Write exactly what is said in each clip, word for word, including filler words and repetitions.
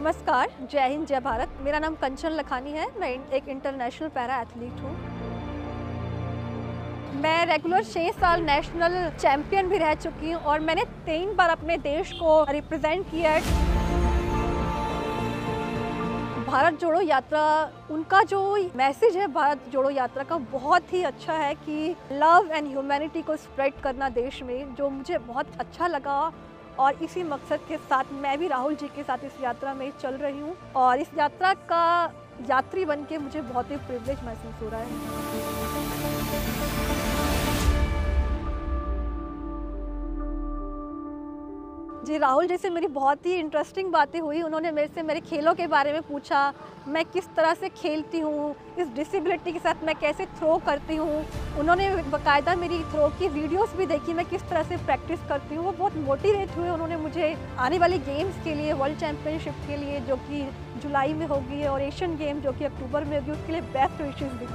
नमस्कार, जय हिंद, जय भारत। मेरा नाम कंचन लखानी है। मैं एक इंटरनेशनल पैरा एथलीट हूँ। मैं रेगुलर छः साल नेशनल चैंपियन भी रह चुकी हूँ और मैंने तीन बार अपने देश को रिप्रेजेंट किया है। भारत जोड़ो यात्रा, उनका जो मैसेज है भारत जोड़ो यात्रा का, बहुत ही अच्छा है कि लव एंड ह्यूमैनिटी को स्प्रेड करना देश में, जो मुझे बहुत अच्छा लगा। और इसी मकसद के साथ मैं भी राहुल जी के साथ इस यात्रा में चल रही हूँ और इस यात्रा का यात्री बन के मुझे बहुत ही प्रिविलेज महसूस हो रहा है। जी, राहुल जी से मेरी बहुत ही इंटरेस्टिंग बातें हुई। उन्होंने मेरे से मेरे खेलों के बारे में पूछा, मैं किस तरह से खेलती हूँ, इस डिसेबिलिटी के साथ मैं कैसे थ्रो करती हूँ। उन्होंने बाकायदा मेरी थ्रो की वीडियोस भी देखी, मैं किस तरह से प्रैक्टिस करती हूँ। वो बहुत मोटिवेट हुए। उन्होंने मुझे आने वाली गेम्स के लिए, वर्ल्ड चैम्पियनशिप के लिए जो कि जुलाई में होगी और एशियन गेम जो कि अक्टूबर में होगी, उसके लिए बेस्ट विशेज़ दी।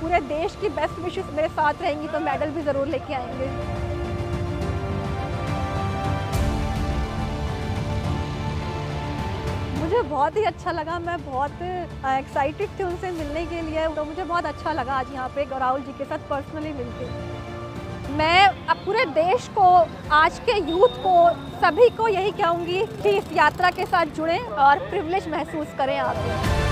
पूरे देश की बेस्ट विशेज़ मेरे साथ रहेंगी तो मेडल भी ज़रूर लेके आएंगे। मुझे बहुत ही अच्छा लगा, मैं बहुत एक्साइटेड थी उनसे मिलने के लिए, तो मुझे बहुत अच्छा लगा आज यहाँ पे राहुल जी के साथ पर्सनली मिलके। मैं अब पूरे देश को, आज के यूथ को, सभी को यही कहूँगी कि इस यात्रा के साथ जुड़ें और प्रिविलेज महसूस करें आप।